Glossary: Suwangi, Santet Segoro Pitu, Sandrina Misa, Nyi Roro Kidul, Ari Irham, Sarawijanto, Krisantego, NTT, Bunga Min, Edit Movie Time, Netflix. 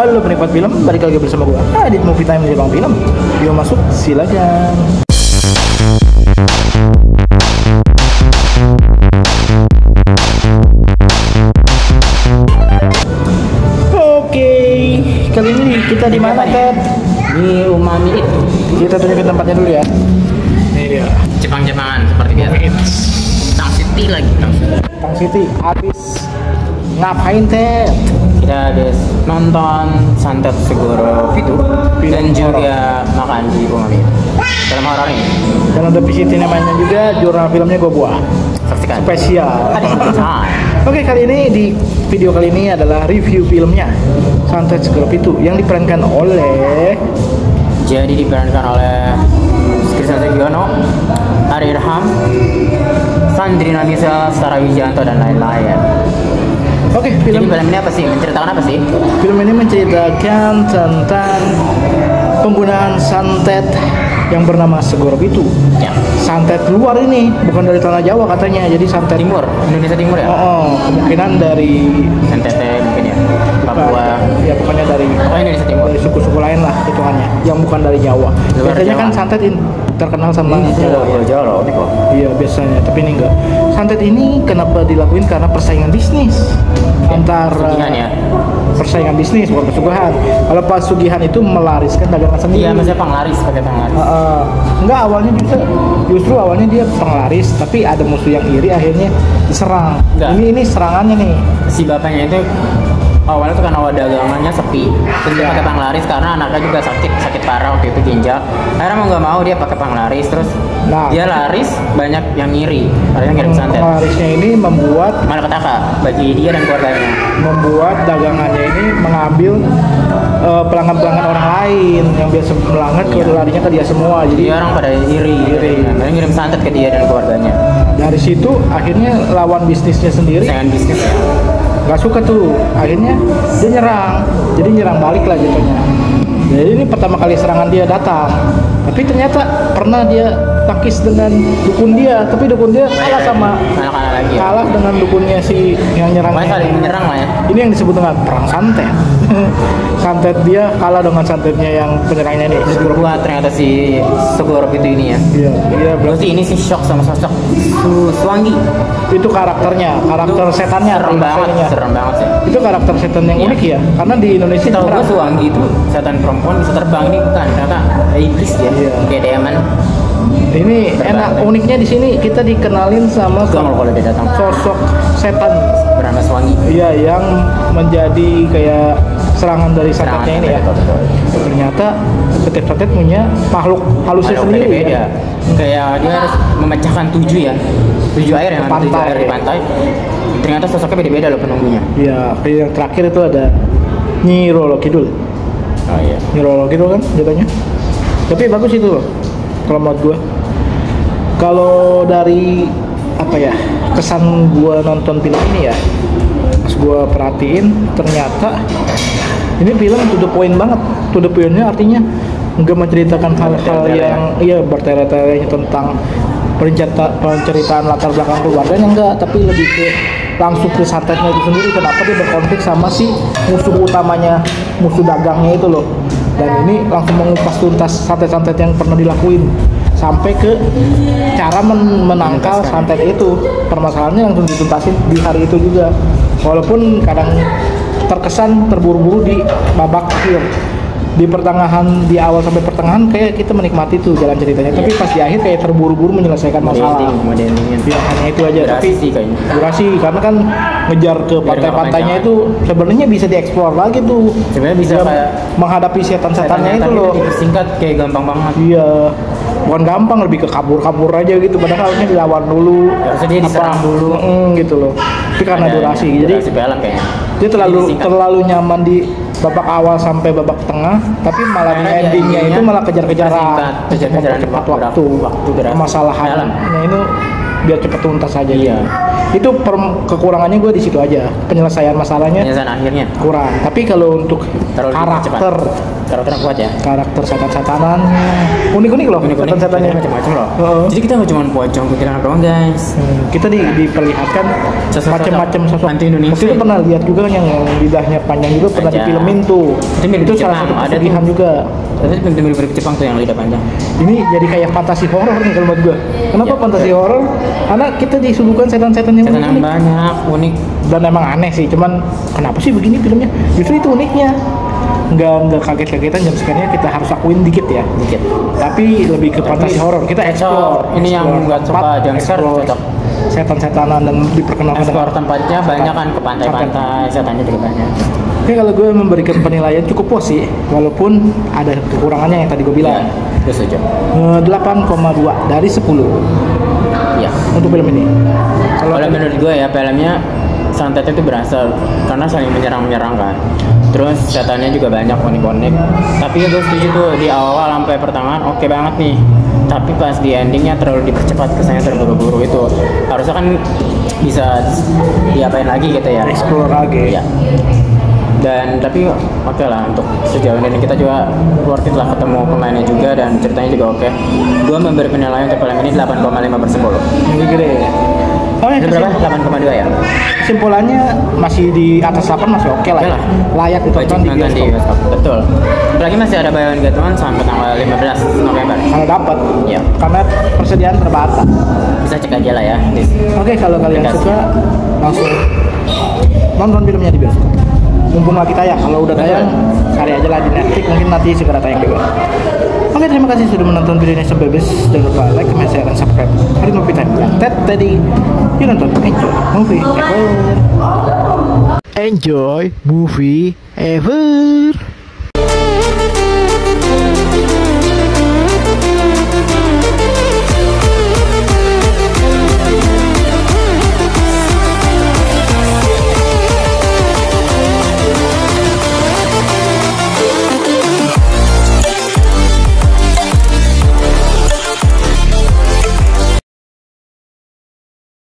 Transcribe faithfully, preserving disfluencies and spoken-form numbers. Halo penikmat film, balik lagi bersama gue Edit Movie Time di ruang film. Yuk masuk, silakan. Oke, kali ini kita di mana, Ted? Di rumah Min. Kita tunjukin tempatnya dulu ya. Ini dia. Jepang-jepangan seperti biasa. Tang City lagi. Tang City. Habis ngapain, Ted? Kita habis nonton Santet Segoro Pitu dan juga makan di Bunga Min. Film horor ini. Dan ada visitin namanya juga jurnal filmnya gue buah. Saksikan. Spesial. Oke, kali ini di video kali ini adalah review filmnya Santet Segoro Pitu yang diperankan oleh jadi diperankan oleh Krisantego, Ari Irham, Sandrina Misa, Sarawijanto dan lain-lain. Oke, film. Jadi film ini apa sih? Menceritakan apa sih? Film ini menceritakan tentang penggunaan santet yang bernama Segoro Pitu. Ya. Santet luar ini, bukan dari tanah Jawa katanya. Jadi santet timur, Indonesia Timur ya? Oh, oh kemungkinan dari N T T mungkin ya. Papua. Ya, pokoknya dari oh, Indonesia Timur. Dari suku-suku lain lah hitungannya, yang bukan dari Jawa. Luar biasanya Jawa. Kan santet in, terkenal sama ini Jawa. Jawa, Jawa loh, ini kok. Iya, biasanya, tapi ini enggak. Santet ini kenapa dilakuin karena persaingan bisnis. Antara ya. Persaingan bisnis bukan pesugihan. Kalau pesugihan itu melariskan dagangan sendiri. Iya, maksudnya penglaris, pakai penglaris. Uh, uh, enggak awalnya juga justru awalnya dia penglaris, tapi ada musuh yang iri akhirnya diserang. Enggak. Ini ini serangannya nih. Si bapaknya itu awalnya tuh karena dagangannya sepi, terus dia pakai penglaris karena anaknya juga sakit sakit parah waktu itu ginjal. Akhirnya mau nggak mau dia pakai penglaris, terus nah, dia laris banyak yang ngiri, akhirnya ngirim santet. Penglarisnya ini membuat malapetaka bagi dia dan keluarganya. Membuat dagangannya ini mengambil uh, pelanggan-pelanggan orang lain yang biasa melanggar iya. Ke larinya ke dia semua, jadi dia orang pada ngiri. Ngiri. Akhirnya ngirim santet ke dia dan keluarganya. Dari situ akhirnya lawan bisnisnya sendiri. Saingan bisnis ya. Gak suka tuh, akhirnya dia nyerang, jadi nyerang balik lah jadinya. Jadi ini pertama kali serangan dia datang, tapi ternyata pernah dia takis dengan dukun dia, tapi dukun dia kalah sama kalah lagi ya. Kalah dengan dukunnya si yang nyerang. Saling menyerang lah ya. Ini yang disebut dengan perang santet. Santet dia kalah dengan santetnya yang penyerangnya nih. Wah, ternyata si Segoro Pitu ini ya. Iya. Iya. Berarti ini si shock sama sosok Suwangi. Itu karakternya, karakter itu setannya. Serem banget. Serem banget sih. Itu karakter setan yang iya. Unik ya, karena di Indonesia. Tahu gue Suwangi itu setan perempuan bisa terbang ini bukan? Ternyata iblis ya. Iya. Kayak diamond. Ini terbang, enak ya. Uniknya di sini kita dikenalin sama Gak, kalau dia datang. Sosok setan bernama Suwangi. Iya, yang menjadi kayak serangan dari santetnya ini ya. Betul, betul. Ternyata setiap santet punya makhluk halusnya sendiri beda. Ya. Kayak dia harus memecahkan tujuh ya. Tujuh air yang pantai. Tujuh air di pantai. Ternyata sosoknya beda-beda loh penunggunya. Iya, yang terakhir itu ada Nyi Roro Kidul. Oh iya. Nyi Roro Kidul kan jatuhnya. Tapi bagus itu loh. Kalau menurut gue, kalau dari apa ya kesan gue nonton film ini ya, pas gue perhatiin ternyata ini film to the point banget. To the point-nya artinya nggak menceritakan hal-hal yang iya bertele-tele tentang penceritaan latar belakang keluarganya enggak, tapi lebih ke langsung ke santetnya itu sendiri. Kenapa dia berkonflik sama si musuh utamanya, musuh dagangnya itu loh. Dan ini langsung mengupas tuntas santet-santet yang pernah dilakuin sampai ke cara men menangkal santet itu. Permasalahannya langsung dituntasin di hari itu juga, walaupun kadang terkesan terburu-buru di babak akhir, di pertengahan, di awal sampai pertengahan kayak kita menikmati tuh jalan ceritanya, tapi pas di akhir kayak terburu-buru menyelesaikan masalah. Ya, hanya itu aja. Durasi tapi sih kayaknya. Durasi karena kan ngejar ke pantai-pantainya itu sebenarnya bisa dieksplor lagi tuh. Sebenarnya bisa kayak menghadapi setan-setannya itu loh. Singkat kayak gampang banget. Iya. Bukan gampang, lebih ke kabur-kabur aja gitu. Padahal harusnya dilawan dulu. Harusnya dia diserang dulu. Mm, gitu loh. Tapi karena ada, durasi, ya, jadi durasi balap kayaknya. Dia terlalu terlalu nyaman di babak awal sampai babak tengah, tapi malah di endingnya itu malah kejar-kejaran, kejar-kejaran cepat waktu, waktu permasalahan. Nah, ini biar cepat tuntas aja. Iya. Gitu. itu per- kekurangannya gue di situ aja, penyelesaian masalahnya, penyelesaian akhirnya kurang. Tapi kalau untuk terlalu karakter karakter kuat ya, karakter setan-setanan unik-unik loh, setan-setannya macam-macam loh. Uh-huh. Jadi kita nggak cuma pocong pikiran doang guys. Hmm. Kita di, diperlihatkan macam-macam sosok anti Indonesia. Waktu itu pernah lihat juga yang lidahnya panjang juga, pernah di filmin tuh. Itu salah satu pilihan juga. Tapi film-film dari Jepang tuh yang lidah panjang. Ini jadi kayak fantasi horor nih kalau menurut gua. Kenapa ya, fantasi horor? Karena kita disuguhkan setan-setan yang setan unik. Banyak, unik. Dan emang aneh sih, cuman kenapa sih begini filmnya? Justru itu uniknya. Nggak nggak kaget-kagetan jam sekarangnya, kita harus akuin dikit ya, dikit. Tapi lebih ke fantasi horor. Kita explore. Ini explore. Yang buat coba jam sekarang cocok. Setan-setanan dan diperkenalkan. Explore tempatnya banyak kan, ke pantai-pantai, setannya juga banyak. Oke, kalau gue memberikan penilaian cukup puas sih, walaupun ada kekurangannya yang tadi gue bilang. Ya, setuju. delapan koma dua dari sepuluh. Ya. Untuk film ini. Kalau menurut gue ya, filmnya santet itu berhasil karena saling menyerang-menyerang kan. Terus setannya juga banyak unik-unik. Tapi ya gue setuju tuh di awal sampai pertengahan oke okay banget nih. Tapi pas di endingnya terlalu dipercepat, kesannya terburu-buru itu. Harusnya kan bisa diapain lagi gitu ya? Explore lagi. Ya. Dan tapi oke okay lah, untuk sejauh ini kita juga worth it lah, ketemu pemainnya juga dan ceritanya juga oke okay. Gue memberi penilaian untuk film ini delapan koma lima per sepuluh. Ini gede ya? Oh ya, delapan koma dua ya? Kesimpulannya masih di atas delapan, masih oke okay lah, lah layak ditonton di bioskop. Betul, apalagi masih ada bayaran gantungan sampai tanggal lima belas November kalau dapat ya, karena persediaan terbatas, bisa cek aja lah ya. Oke okay, kalau kalian Dekas. Suka langsung nonton filmnya di bioskop mumpung lagi tayang. Kalau udah tayang cari aja lah di Netflix, mungkin nanti segera tayang juga. Oke, terima kasih sudah menonton video ini sampai habis. Jangan lupa like, comment, share, dan subscribe. Edit Movie Time. Tet tadi you nonton, enjoy movie ever. Enjoy movie ever.